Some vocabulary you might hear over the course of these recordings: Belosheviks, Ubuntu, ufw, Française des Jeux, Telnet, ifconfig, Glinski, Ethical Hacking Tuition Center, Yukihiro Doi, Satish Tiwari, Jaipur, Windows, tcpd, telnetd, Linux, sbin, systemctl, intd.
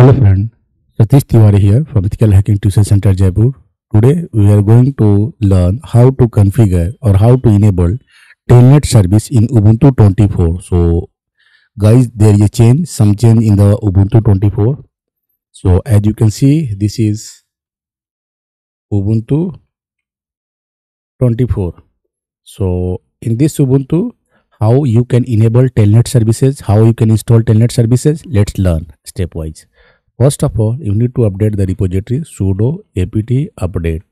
Hello friend, Satish Tiwari here from Ethical Hacking Tuition Center, Jaipur. Today we are going to learn how to configure or how to enable Telnet service in Ubuntu 24. So guys, there is a change, some change in the Ubuntu 24. So as you can see, this is Ubuntu 24. So in this Ubuntu, how you can enable Telnet services, how you can install Telnet services, let's learn stepwise. First of all, you need to update the repository sudo apt update.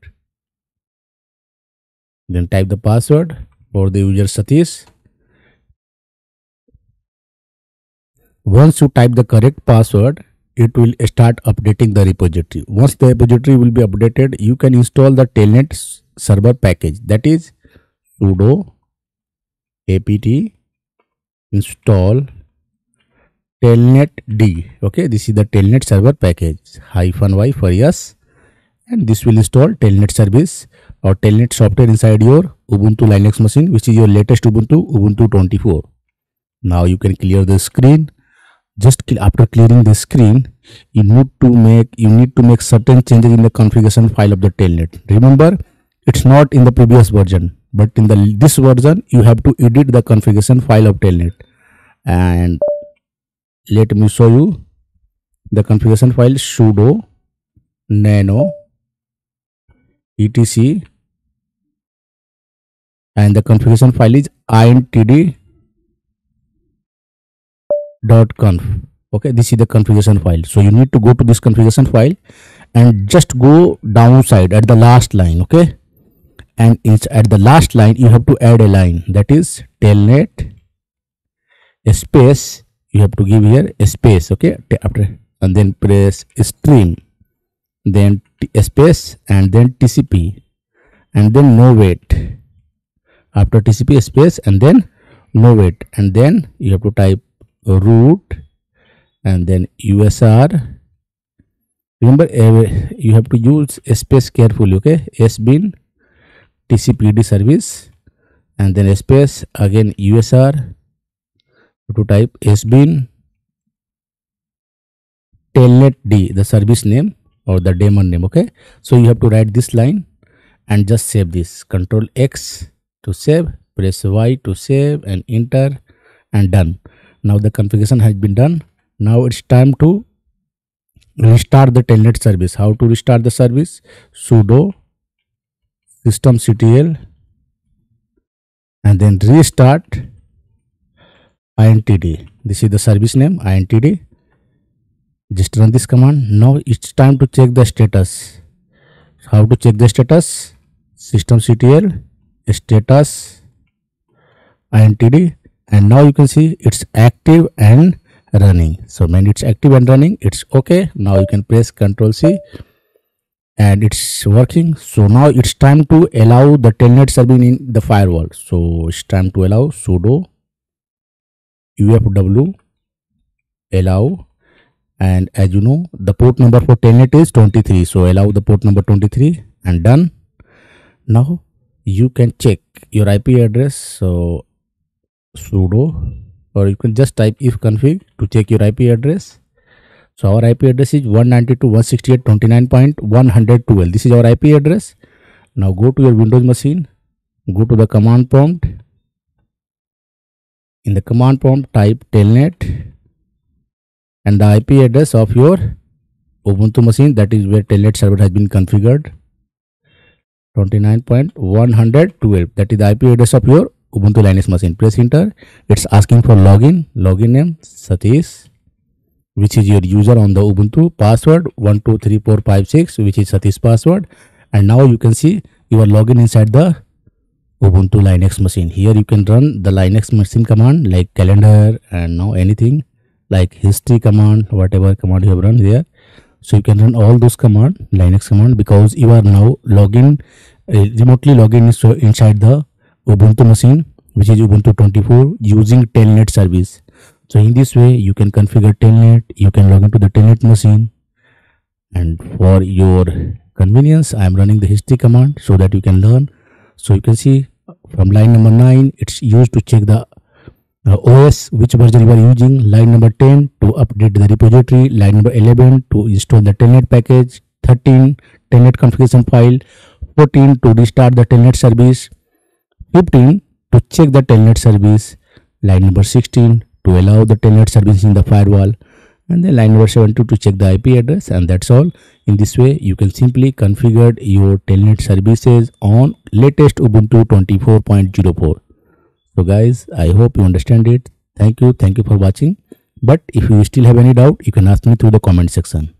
Then type the password for the user Satish. Once you type the correct password, it will start updating the repository. Once the repository will be updated, you can install the Telnet server package. That is sudo apt install telnetd. Okay, this is the telnet server package -y for yes, and this will install telnet service or telnet software inside your Ubuntu Linux machine, which is your latest Ubuntu 24. Now you can clear the screen. Just after clearing the screen, you need to make certain changes in the configuration file of the telnet. Remember, it's not in the previous version, but in this version you have to edit the configuration file of telnet, and let me show you the configuration file sudo nano etc, and the configuration file is intd.conf. okay, this is the configuration file. So you need to go to this configuration file and just go downside at the last line, okay, and it's at the last line you have to add a line, that is telnet space, you have to give here a space, okay, after, and then press stream, then space, and then tcp, and then no wait. After tcp space and then no wait, and then you have to type root and then usr. remember, you have to use a space carefully, okay, sbin tcpd service, and then a space, again usr, to type sbin telnetd, the service name or the daemon name, okay. So you have to write this line and just save this. Control X to save, press Y to save, and enter, and done. Now the configuration has been done. Now it's time to restart the telnet service. How to restart the service? Sudo systemctl and then restart intd. This is the service name intd. Just run this command. Now it's time to check the status. How to check the status? Systemctl status intd, and now you can see it's active and running. So when it's active and running, it's okay. Now you can press Ctrl C and it's working. So now it's time to allow the telnet service in the firewall. So it's time to allow sudo ufw allow, and as you know, the port number for telnet is 23, so allow the port number 23, and done. Now you can check your IP address, so sudo, or you can just type ifconfig to check your IP address. So our IP address is 192.168.29.112. This is our IP address. Now go to your Windows machine, go to the command prompt. In the command prompt, type telnet and the IP address of your Ubuntu machine, that is where telnet server has been configured, 29.112. that is the IP address of your Ubuntu Linux machine. Press enter. It's asking for login name Satish, which is your user on the Ubuntu, password 123456, which is Satish password, and now you can see your login inside the Ubuntu Linux machine. Here you can run the Linux machine command like calendar and now anything like history command, whatever command you have run here. So you can run all those command, Linux command, because you are now login, remotely login so inside the Ubuntu machine, which is Ubuntu 24 using telnet service. So in this way you can configure telnet, you can log into the telnet machine, and for your convenience I am running the history command so that you can learn. So you can see from line number 9, it's used to check the OS, which version you are using, line number 10 to update the repository, line number 11 to install the telnet package, 13 telnet configuration file, 14 to restart the telnet service, 15 to check the telnet service, line number 16 to allow the telnet service in the firewall, and then line number 72 to check the IP address, and that's all. In this way, you can simply configure your telnet services on latest Ubuntu 24.04. So guys, I hope you understand it. Thank you for watching. But if you still have any doubt, you can ask me through the comment section.